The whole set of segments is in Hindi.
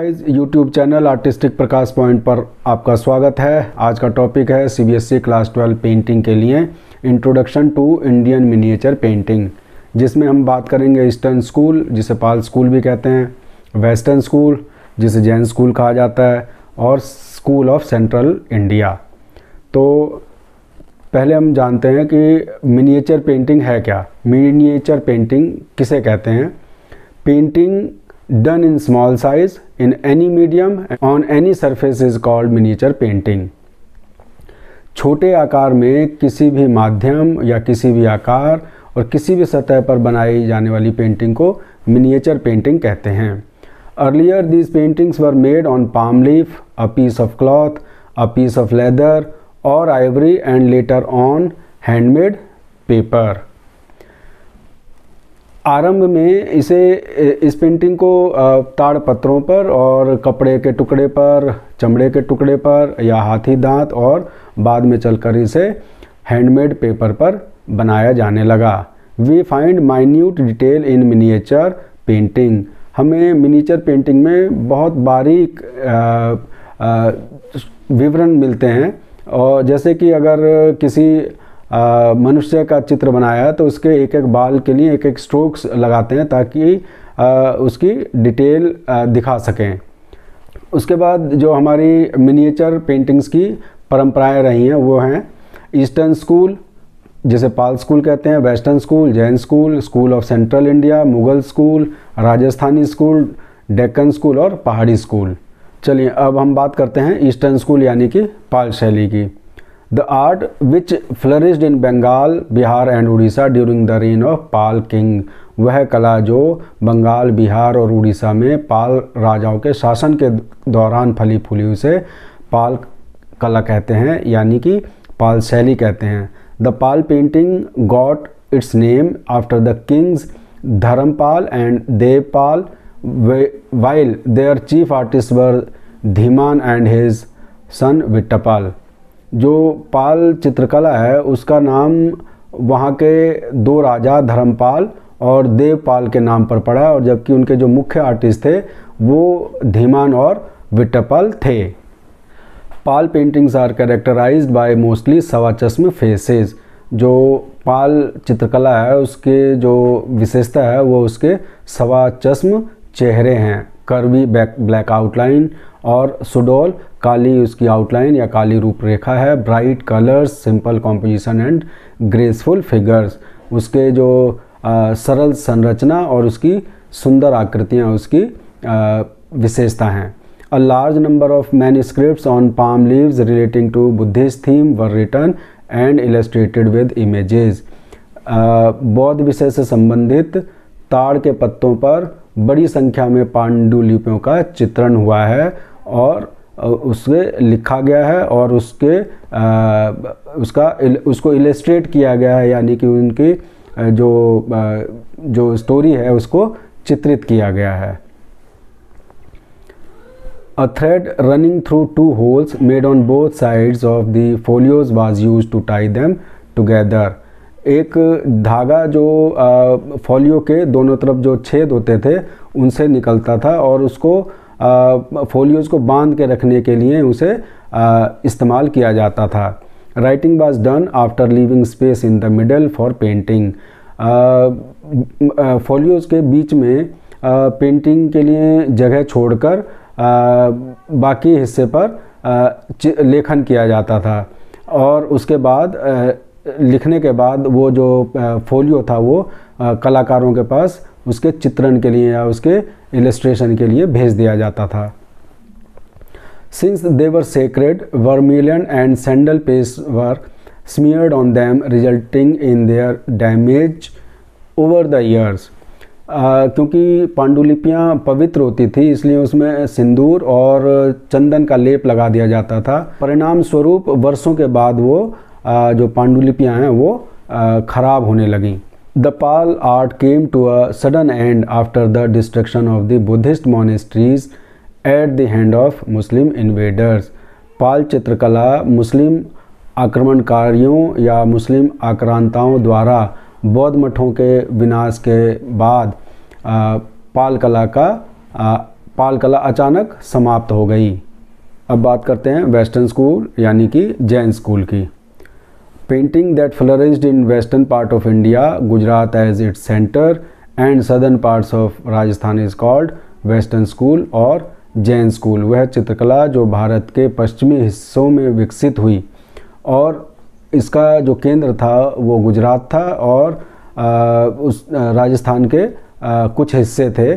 Guys, YouTube channel artistic Prakash point पर आपका स्वागत है। आज का टॉपिक है सीबीएसई क्लास 12 पेंटिंग के लिए introduction to Indian miniature painting, जिसमें हम बात करेंगे ईस्टर्न स्कूल जिसे पाल स्कूल भी कहते हैं, वेस्टर्न स्कूल जिसे जैन स्कूल कहा जाता है और स्कूल ऑफ सेंट्रल इंडिया। तो पहले हम जानते हैं कि मिनिएचर पेंटिंग है क्या। मिनिएचर पेंटिंग किसे कहते हैं? Painting done in small size in any medium on any surface is called miniature painting। छोटे आकार में किसी भी माध्यम या किसी भी आकार और किसी भी सतह पर बनाई जाने वाली पेंटिंग को miniature painting कहते हैं। Earlier these paintings were made on palm leaf, a piece of cloth, a piece of leather or ivory and later on handmade paper। आरंभ में इस पेंटिंग को ताड़पत्रों पर और कपड़े के टुकड़े पर, चमड़े के टुकड़े पर या हाथी दांत और बाद में चलकर इसे हैंडमेड पेपर पर बनाया जाने लगा। We find minute detail in miniature painting. हमें मिनिएचर पेंटिंग में बहुत बारीक विवरण मिलते हैं। और जैसे कि अगर किसी मनुष्य का चित्र बनाया तो उसके एक एक बाल के लिए एक एक स्ट्रोक्स लगाते हैं ताकि उसकी डिटेल दिखा सकें। उसके बाद जो हमारी मिनिएचर पेंटिंग्स की परंपराएं रही हैं वो हैं ईस्टर्न स्कूल जिसे पाल स्कूल कहते हैं, western school, Jain school, school of central India, Mughal school, Rajasthani school, Deccan school और पहाड़ी स्कूल। चलिए अब हम बात करते हैं ईस्टर्न स्कूल यानी कि पाल शैली की। The art which flourished in Bengal, Bihar and Odisha during the reign of Pal King। वह कला जो बंगाल, बिहार और उड़ीसा में पाल राजाओं के शासन के दौरान फली फूली, उसे पाल कला कहते हैं यानी कि पाल शैली कहते हैं। The Pal painting got its name after the kings Dharmapala and Devapala while their chief artists were Dhiman and his son Witapala। जो पाल चित्रकला है उसका नाम वहाँ के दो राजा धर्मपाल और देवपाल के नाम पर पड़ा, और जबकि उनके जो मुख्य आर्टिस्ट थे वो धीमान और विट्टपाल थे। पाल paintings are characterised by mostly सवाचस्म फेसेस। जो पाल चित्रकला है उसके जो विशेषता है वो उसके सवाचस्म चेहरे हैं। कर्वी ब्लैक आउटलाइन और सुडोल काली उसकी आउटलाइन या काली रूपरेखा है। Bright colours, simple composition and graceful figures. उसके जो सरल संरचना और उसकी सुंदर आकृतियाँ उसकी विशेषता हैं। A large number of manuscripts on palm leaves relating to Buddhist theme were written and illustrated with images. बौद्ध विषय से संबंधित ताड़ के पत्तों पर बड़ी संख्या में पांडुलिपियों का चित्रण हुआ है और उसके लिखा गया है और उसको इलस्ट्रेट किया गया है यानी कि उनकी जो स्टोरी है उसको चित्रित किया गया है। A thread running through two holes made on both sides of the folios was used to tie them together. एक धागा जो फोलियो के दोनों तरफ जो छेद होते थे उनसे निकलता था और उसको फोलियोज को बांध के रखने के लिए उसे इस्तेमाल किया जाता था। Writing was done after leaving space in the middle for painting. Folios के बीच में पेंटिंग के लिए जगह छोड़कर बाकी हिस्से पर लेखन किया जाता था और उसके बाद लिखने के बाद वो जो फोलियो था वो कलाकारों के पास उसके चित्रण के लिए या उसके इलस्ट्रेशन के लिए भेज दिया जाता था। Since they were sacred vermilion and sandal paste were smeared on them resulting in their damage over the years. क्योंकि पांडुलिपियाँ पवित्र होती थी इसलिए उसमें सिंदूर और चंदन का लेप लगा दिया जाता था। परिणाम स्वरूप वर्षों के बाद वो जो पांडुलिपियाँ हैं वो खराब होने लगीं। The Pal art came to a sudden end after the destruction of the Buddhist monasteries at the hand of Muslim invaders। पाल चित्रकला मुस्लिम आक्रमणकारियों या मुस्लिम आक्रांताओं द्वारा बौद्ध मठों के विनाश के बाद पाल कला का पाल कला अचानक समाप्त हो गई। अब बात करते हैं वेस्टर्न स्कूल यानी कि जैन स्कूल की। Painting that flourished in western part of India, Gujarat as its centre and southern parts of Rajasthan is called western school और जैन स्कूल। वह चित्रकला जो भारत के पश्चिमी हिस्सों में विकसित हुई और इसका जो केंद्र था वो गुजरात था और उस राजस्थान के कुछ हिस्से थे,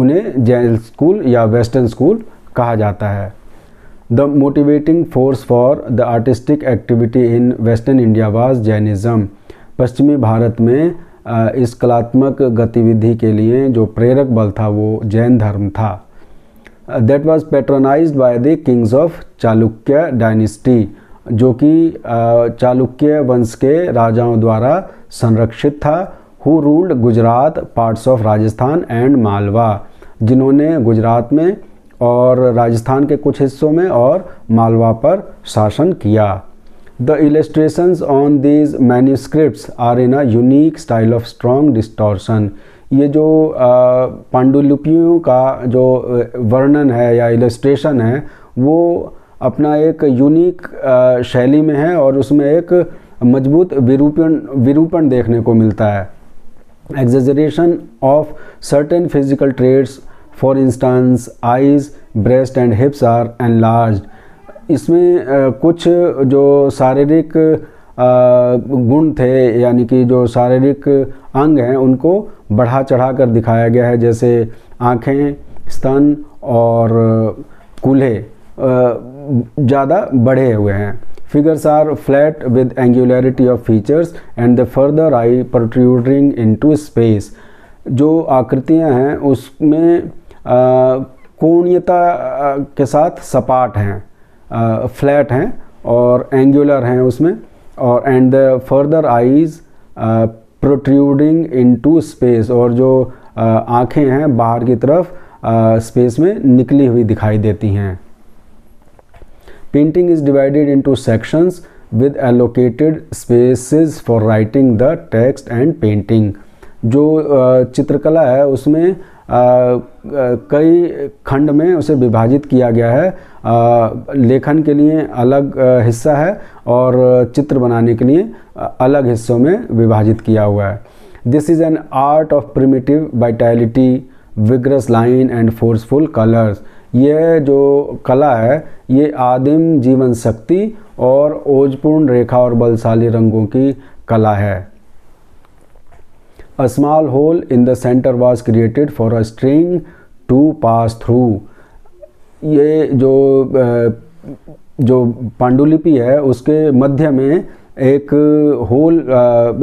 उन्हें जैन स्कूल या वेस्टर्न स्कूल कहा जाता है। The motivating force for the artistic activity in western India was Jainism. पश्चिमी भारत में इस कलात्मक गतिविधि के लिए जो प्रेरक बल था वो जैन धर्म था। That was patronised by the kings of Chalukya dynasty, जो कि चालुक्य वंश के राजाओं द्वारा संरक्षित था। Who ruled Gujarat, parts of Rajasthan and Malwa, जिन्होंने गुजरात में और राजस्थान के कुछ हिस्सों में और मालवा पर शासन किया। The illustrations on these manuscripts are in a unique style of strong distortion. ये जो पांडुलिपियों का जो वर्णन है या इलस्ट्रेशन है वो अपना एक यूनिक शैली में है और उसमें एक मजबूत विरूपण देखने को मिलता है। Exaggeration of certain physical traits, for instance eyes, breast and hips are enlarged. इसमें कुछ जो शारीरिक गुण थे यानी कि जो शारीरिक अंग हैं उनको बढ़ा चढ़ा कर दिखाया गया है, जैसे आँखें, स्तन और कूल्हे ज़्यादा बढ़े हुए हैं। Figures are flat with angularity of features and the further eye protruding into space. जो आकृतियाँ हैं उसमें कोणीयता के साथ सपाट हैं, फ्लैट हैं और एंगुलर हैं उसमें, और and the further eyes protruding into space, और जो आँखें हैं बाहर की तरफ स्पेस में निकली हुई दिखाई देती हैं। Painting is divided into sections with allocated spaces for writing the text and painting. जो चित्रकला है उसमें कई खंड में उसे विभाजित किया गया है। लेखन के लिए अलग हिस्सा है और चित्र बनाने के लिए अलग हिस्सों में विभाजित किया हुआ है। This is an art of primitive vitality, vigorous line and forceful colors. यह जो कला है ये आदिम जीवन शक्ति और ओजपूर्ण रेखा और बलशाली रंगों की कला है। A small hole in the centre was created for a string to pass through. ये जो पांडुलिपि है उसके मध्य में एक होल,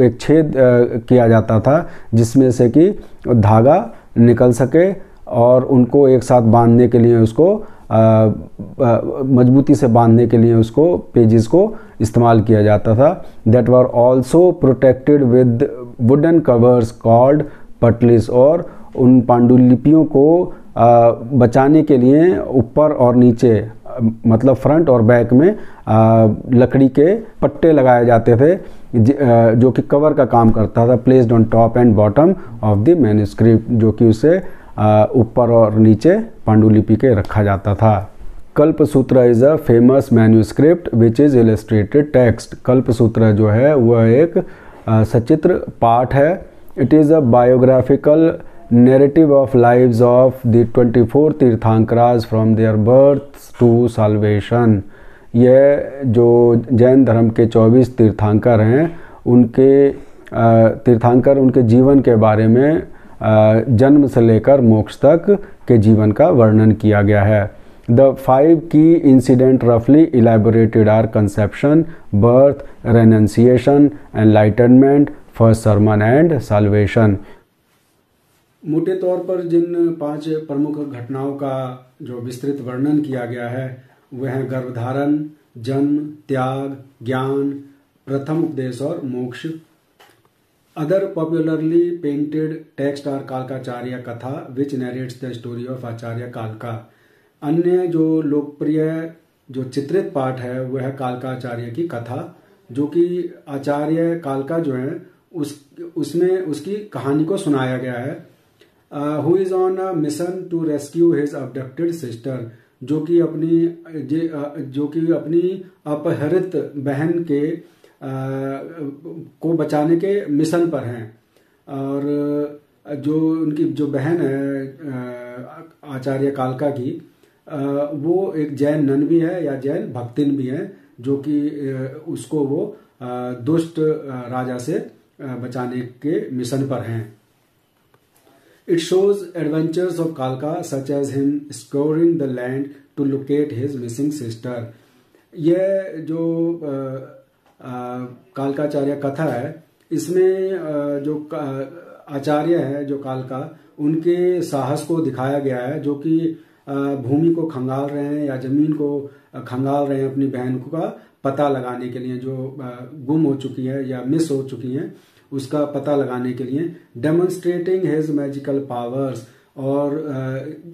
एक छेद किया जाता था जिसमें से कि धागा निकल सके और उनको एक साथ बांधने के लिए उसको मजबूती से बांधने के लिए उसको पेजेस को इस्तेमाल किया जाता था। That were also protected with wooden covers called patlis. और उन पांडुलिपियों को बचाने के लिए ऊपर और नीचे मतलब फ्रंट और बैक में लकड़ी के पट्टे लगाए जाते थे जो कि कवर का काम करता था। Placed on top and bottom of the manuscript, जो कि उसे ऊपर और नीचे पांडुलिपि के रखा जाता था। Kalpasutra is a famous manuscript which is illustrated text. Kalpasutra जो है वह एक सचित्र पाठ है। It is a biographical narrative of lives of the 24 Tirthankaras from their birth to salvation. यह जो जैन धर्म के 24 तीर्थांकर हैं उनके जीवन के बारे में, जन्म से लेकर मोक्ष तक के जीवन का वर्णन किया गया है। द 5 की इंसिडेंट रफली elaborated are conception, birth, renunciation, enlightenment, first sermon and salvation. मोटे तौर पर जिन 5 प्रमुख घटनाओं का जो विस्तृत वर्णन किया गया है वह हैं गर्भधारण, जन्म, त्याग, ज्ञान, प्रथम उपदेश और मोक्ष। Other popularly painted texts are Kalacharya Katha, which narrates the story of Acharya Kalka. अन्य जो लोकप्रिय जो चित्रित पाठ है वह है कालकाचार्य की कथा, जो कि आचार्य कालका जो है उसकी कहानी को सुनाया गया है। who is on a mission to rescue his abducted sister, जो कि अपनी अपहरित बहन के को बचाने के मिशन पर हैं। और जो उनकी जो बहन है आचार्य कालका की, वो एक जैन नन भी है या जैन भक्तिन भी है, जो कि उसको वो दुष्ट राजा से बचाने के मिशन पर हैं। It shows adventures of Kalka, such as him scouring the land to locate his missing sister. यह जो कालकाचार्य कथा है, इसमें जो आचार्य है जो कालका, उनके साहस को दिखाया गया है, जो कि भूमि को खंगाल रहे हैं या जमीन को खंगाल रहे हैं अपनी बहन का पता लगाने के लिए, जो गुम हो चुकी है या मिस हो चुकी है उसका पता लगाने के लिए। डेमोन्स्ट्रेटिंग हिज मैजिकल पावर्स, और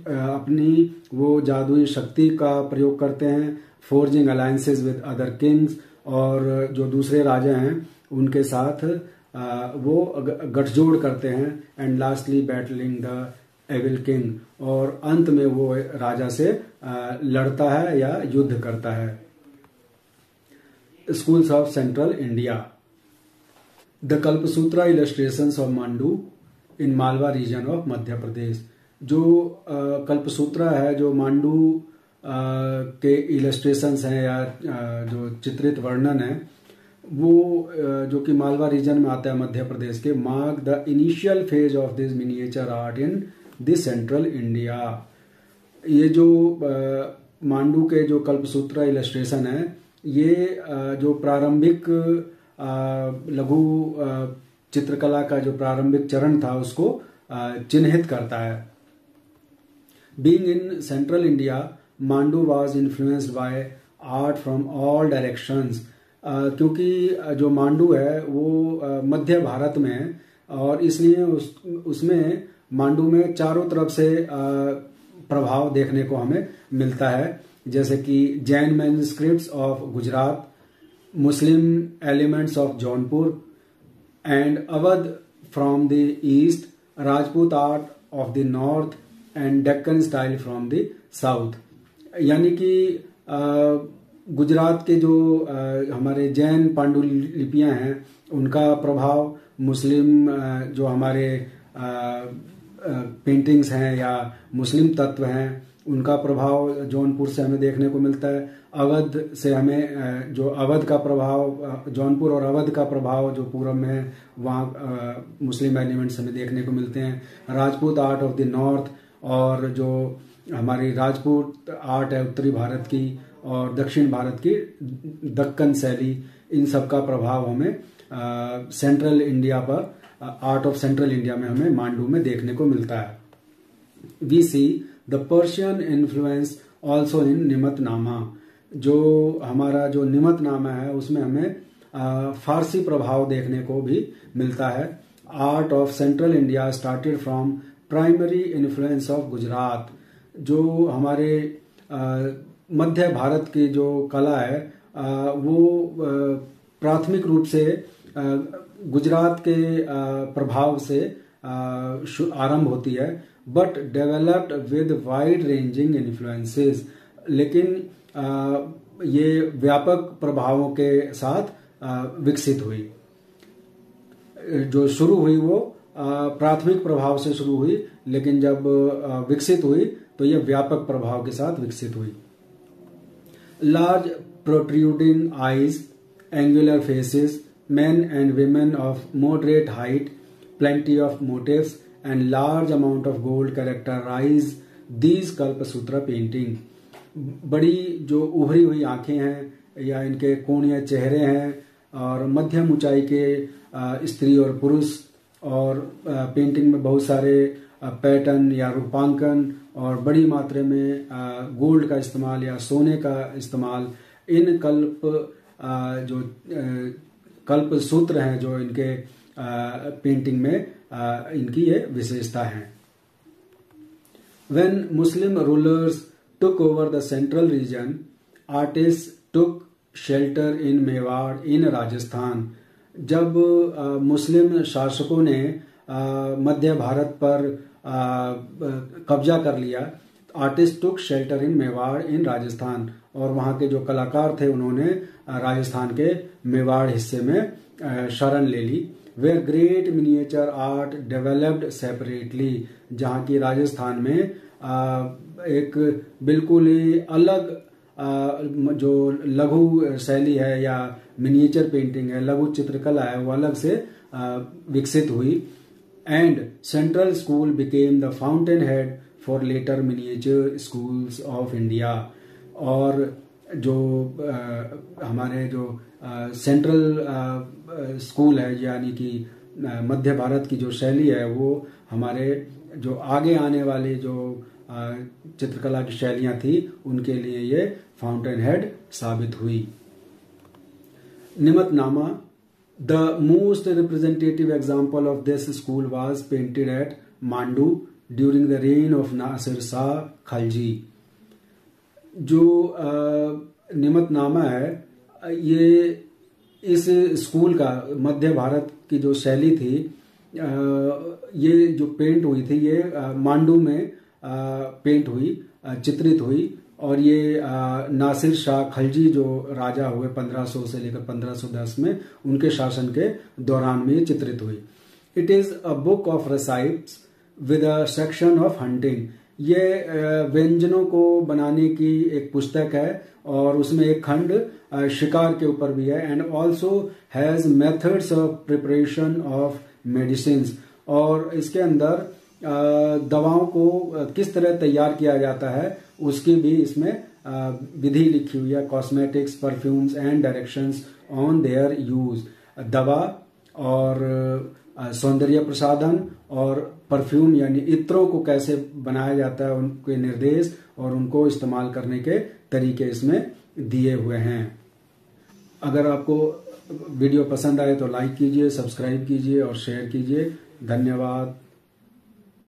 अपनी वो जादुई शक्ति का प्रयोग करते हैं। Forging alliances with other kings, और जो दूसरे राजा हैं उनके साथ वो गठजोड़ करते हैं। And lastly battling the evil king, और अंत में वो राजा से लड़ता है या युद्ध करता है। Schools of central India. The Kalpasutra illustrations of Mandu in Malwa region of Madhya Pradesh. जो कल्पसूत्रा है, जो मांडू के इलस्ट्रेशंस हैं या जो चित्रित वर्णन है, वो जो कि मालवा रीजन में आता है मध्य प्रदेश के। Mark the initial phase of this miniature art in this central India. ये जो मांडू के जो कल्पसूत्रा इलस्ट्रेशन है, ये जो प्रारंभिक लघु चित्रकला का जो प्रारंभिक चरण था उसको चिन्हित करता है। Being in central India, Mandu was influenced by art from all directions. क्योंकि जो मांडू है वो मध्य भारत में है, और इसलिए उसमें मांडू में चारों तरफ से प्रभाव देखने को हमें मिलता है, जैसे कि Jain manuscripts of Gujarat, Muslim elements of Jaunpur, and Awadh from the east, Rajput art of the north, and Deccan style from the south. यानी कि गुजरात के जो हमारे जैन पांडुलिपियाँ हैं उनका प्रभाव, मुस्लिम जो हमारे पेंटिंग्स हैं या मुस्लिम तत्व हैं उनका प्रभाव जौनपुर से हमें देखने को मिलता है। अवध से हमें जो अवध का प्रभाव, जौनपुर और अवध का प्रभाव जो पूरब में है वहाँ मुस्लिम एलिमेंट्स हमें देखने को मिलते हैं। Rajput art of the north, और जो हमारी राजपूत आर्ट है उत्तरी भारत की और दक्षिण भारत की दक्कन शैली, इन सब का प्रभाव हमें सेंट्रल इंडिया पर, आर्ट ऑफ सेंट्रल इंडिया में हमें मांडू में देखने को मिलता है। We see the Persian influence also in Nimatnama. जो हमारा जो निमतनामा है उसमें हमें फारसी प्रभाव देखने को भी मिलता है। Art of central India started from primary influence of Gujarat. जो हमारे मध्य भारत की जो कला है वो प्राथमिक रूप से गुजरात के प्रभाव से आरंभ होती है, but developed with wide ranging influences. लेकिन ये व्यापक प्रभावों के साथ विकसित हुई। जो शुरू हुई वो प्राथमिक प्रभाव से शुरू हुई, लेकिन जब विकसित हुई तो ये व्यापक प्रभाव के साथ विकसित हुई। Large protruding eyes, angular faces, men and women of moderate height, plenty of motifs and large amount of gold characterize these Kalpasutra painting. बड़ी जो उभरी हुई आंखें हैं या इनके कोणीय चेहरे हैं, और मध्यम ऊंचाई के स्त्री और पुरुष, और पेंटिंग में बहुत सारे पैटर्न या रूपांकन, और बड़ी मात्रा में गोल्ड का इस्तेमाल या सोने का इस्तेमाल। इन कल्पसूत्र हैं जो इनके पेंटिंग में इनकी ये विशेषता है। When Muslim rulers took over the central region, artists took shelter in Mewar in Rajasthan. जब मुस्लिम शासकों ने मध्य भारत पर कब्जा कर लिया। Artist took shelter in Mewar in Rajasthan, और वहाँ के जो कलाकार थे उन्होंने राजस्थान के मेवाड़ हिस्से में शरण ले ली। वे great miniature art developed separately, जहाँ की राजस्थान में एक बिल्कुल ही अलग जो लघु शैली है या मिनिएचर पेंटिंग है, लघु चित्रकला है, वो अलग से विकसित हुई। And central school became the fountain head for later miniature schools of India. और जो हमारे जो सेंट्रल स्कूल है, यानी कि मध्य भारत की जो शैली है, वो हमारे जो आगे आने वाले जो चित्रकला की शैलियाँ थी उनके लिए ये फाउंटेन हेड साबित हुई। Nimatnama, the most representative example of this school was painted at Mandu during the reign of Nasir Shah Khilji. जो निमतनामा है, ये इस स्कूल का मध्य भारत की जो शैली थी, ये जो पेंट हुई थी, ये मांडू में पेंट हुई, चित्रित हुई। और ये नासिर शाह खिलजी जो राजा हुए 1500 से लेकर 1510 में, उनके शासन के दौरान में ये चित्रित हुई। It is a book of receipts with a section of hunting. ये व्यंजनों को बनाने की एक पुस्तक है और उसमें एक खंड शिकार के ऊपर भी है। And also has methods of preparation of medicines, और इसके अंदर दवाओं को किस तरह तैयार किया जाता है उसकी भी इसमें विधि लिखी हुई है। Cosmetics, perfumes and directions on their use. दवा और सौंदर्य प्रसाधन और परफ्यूम यानी इत्रों को कैसे बनाया जाता है, उनके निर्देश और उनको इस्तेमाल करने के तरीके इसमें दिए हुए हैं। अगर आपको वीडियो पसंद आए तो लाइक कीजिए, सब्सक्राइब कीजिए और शेयर कीजिए। धन्यवाद।